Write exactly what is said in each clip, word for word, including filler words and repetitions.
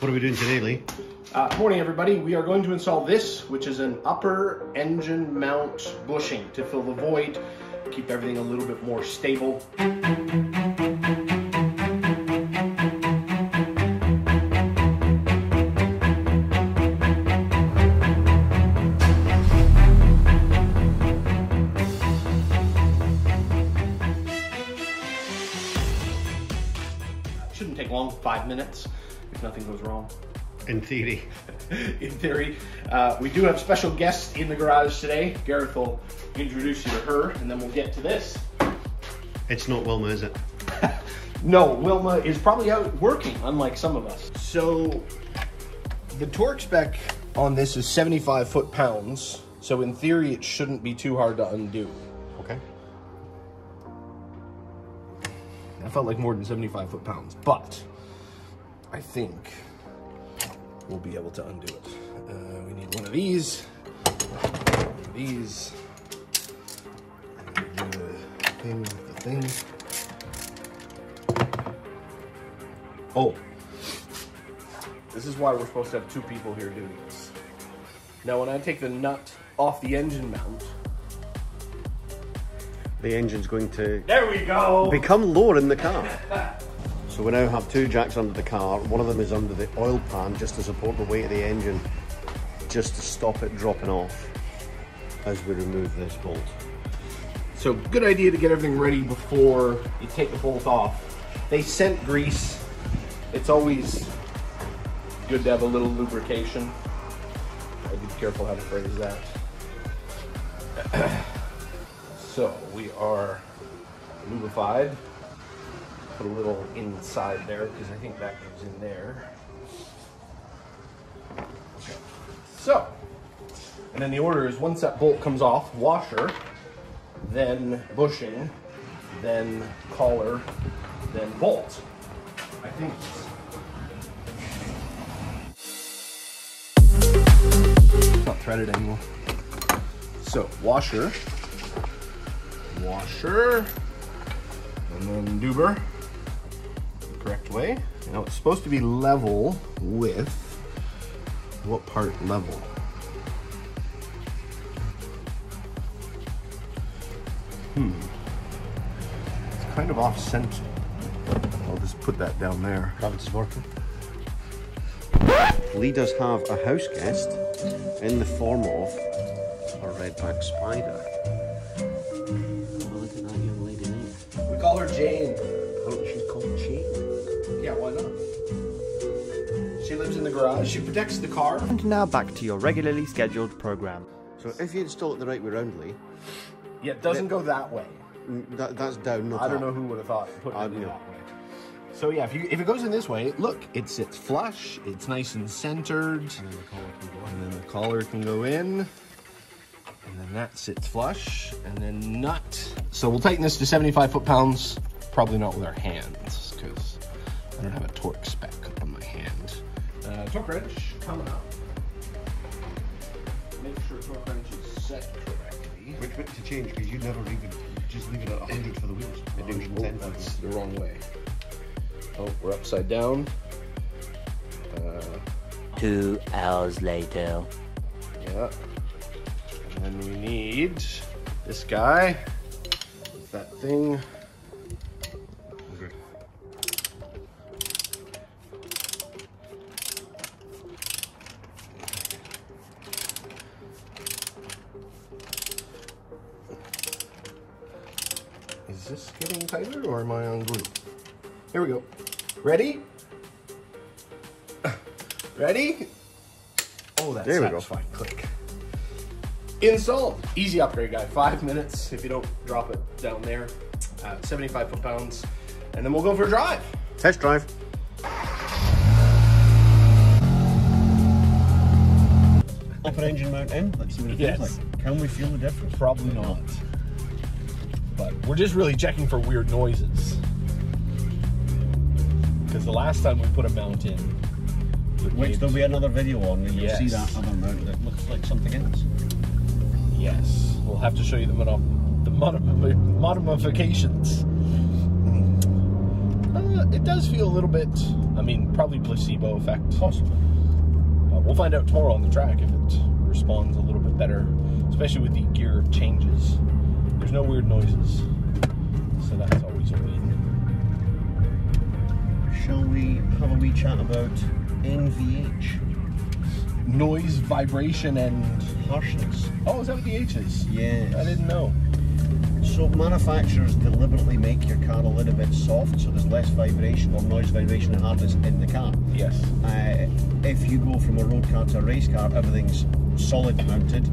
What are we doing today, Lee? Uh, morning, everybody. We are going to install this, which is an upper engine mount bushing to fill the void, keep everything a little bit more stable. Shouldn't take long, five minutes, if nothing goes wrong. In theory. in theory. Uh, we do have special guests in the garage today. Gareth will introduce you to her, and then we'll get to this. It's not Wilma, is it? No, Wilma is probably out working, unlike some of us. So, the torque spec on this is seventy-five foot-pounds, so in theory it shouldn't be too hard to undo. Okay. I felt like more than seventy-five foot-pounds, but I think we'll be able to undo it. Uh, we need one of these, one of these, and do the thing with the thing. Oh, this is why we're supposed to have two people here doing this. Now, when I take the nut off the engine mount, the engine's going to there we go. become lower in the car. So we now have two jacks under the car. One of them is under the oil pan just to support the weight of the engine, just to stop it dropping off as we remove this bolt. So good idea to get everything ready before you take the bolt off. They scent grease. It's always good to have a little lubrication. I'd be careful how to phrase that. So we are lubrified. Put a little inside there because I think that goes in there. Okay. So, and then the order is once that bolt comes off, washer, then bushing, then collar, then bolt. I think. It's not threaded anymore. So washer. Washer, and then duber, the correct way. Now it's supposed to be level with, what part level? Hmm, it's kind of off center. I'll just put that down there. It's working. Lee does have a house guest in the form of a redback spider. Call her Jane. Oh, she's called Jane? Yeah, why not? She lives in the garage, she protects the car. And now back to your regularly scheduled program. So if you install it the right way round, Lee... Yeah, it doesn't it, go that way. That, that's down, not I don't up. know who would have thought it putting I, it in yeah. that way. So yeah, if, you, if it goes in this way, look, it sits flush, it's nice and centered. And then the collar can go in. And then the collar can go in. And then that sits flush, and then nut. So we'll tighten this to seventy-five foot-pounds, probably not with our hands, because I don't have a torque spec on my hand. Uh, torque wrench coming up. Make sure torque wrench is set correctly. Which bit to change, because you never leave it, just leave it at one hundred for the wheels. Oh, oh, that's the wrong way. Oh, we're upside down. Uh, Two hours later. Yeah. And we need this guy, with that thing. Good. Is this getting tighter or am I on glue? Here we go. Ready? Ready? Oh, that's there we go. Fine. Click. Installed. Easy upgrade, guy. Five minutes if you don't drop it down there. Uh, seventy-five foot-pounds. And then we'll go for a drive. Test drive. Upper engine mount in. Let's see what it yes. feels like. Can we feel the difference? Probably not. But we're just really checking for weird noises. Because the last time we put a mount in... Which there'll be another video on where yes. you'll see that other mount that looks like something else. Yes, we'll have to show you the, mod the mod modifications. Uh, it does feel a little bit, I mean, probably placebo effect. Possibly. Uh, we'll find out tomorrow on the track if it responds a little bit better, especially with the gear changes. There's no weird noises, so that's always a win. Shall we have a wee chat about N V H? Noise, vibration, and harshness. Oh, is that what the H is? Yes. I didn't know. So manufacturers deliberately make your car a little bit soft so there's less vibration or noise, vibration and hardness in the car. Yes. Uh, if you go from a road car to a race car, everything's solid mounted.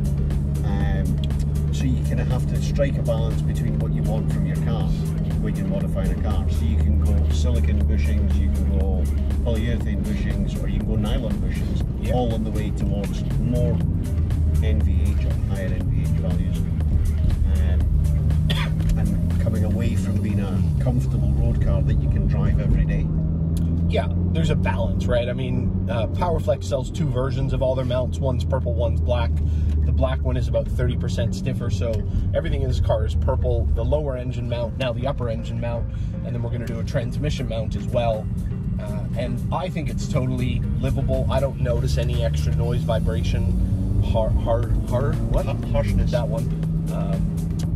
Um, so you kind of have to strike a balance between what you want from your car when you're modifying a car. So you can go silicone bushings, you can go polyurethane bushings, or you can go nylon bushings, yep. All on the way towards more N V H or higher N V H values. Coming away from being a comfortable road car that you can drive every day. Yeah, there's a balance, right? I mean, uh, Powerflex sells two versions of all their mounts. One's purple, one's black. The black one is about thirty percent stiffer, so everything in this car is purple. The lower engine mount, now the upper engine mount, and then we're going to do a transmission mount as well. Uh, and I think it's totally livable. I don't notice any extra noise, vibration, har har har what? harshness. That one. Um,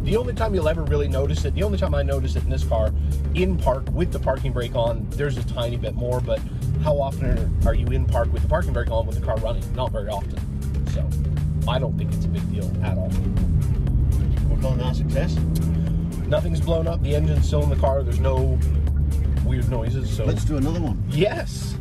The only time you'll ever really notice it, the only time I notice it in this car, in park with the parking brake on, there's a tiny bit more, but how often are you in park with the parking brake on with the car running? Not very often. So, I don't think it's a big deal at all. We're calling that a success? Nothing's blown up, the engine's still in the car, there's no weird noises, so... Let's do another one. Yes!